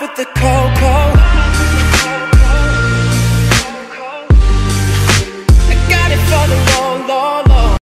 with the cold, cold